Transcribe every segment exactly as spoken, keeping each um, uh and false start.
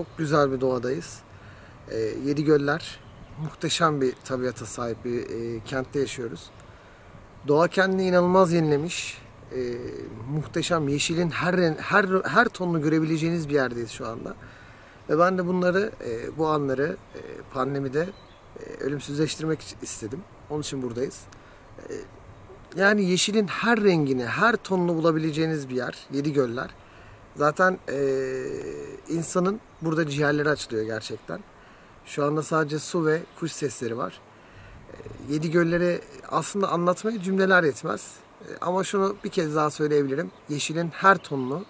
Çok güzel bir doğadayız. E, Yedigöller muhteşem bir tabiata sahip bir e, kentte yaşıyoruz. Doğa kendini inanılmaz yenilemiş. E, muhteşem yeşilin her her her tonunu görebileceğiniz bir yerdeyiz şu anda. Ve ben de bunları, e, bu anları e, pandemide e, ölümsüzleştirmek istedim. Onun için buradayız. E, yani yeşilin her rengini, her tonunu bulabileceğiniz bir yer, Yedigöller. Zaten e, insanın burada ciğerleri açılıyor gerçekten. Şu anda sadece su ve kuş sesleri var. E, Yedigöller'i aslında anlatmaya cümleler yetmez. E, ama şunu bir kez daha söyleyebilirim. Yeşilin her tonunu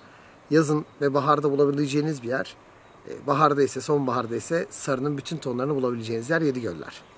yazın ve baharda bulabileceğiniz bir yer. Baharda ise, sonbaharda ise sarının bütün tonlarını bulabileceğiniz yer Yedigöller.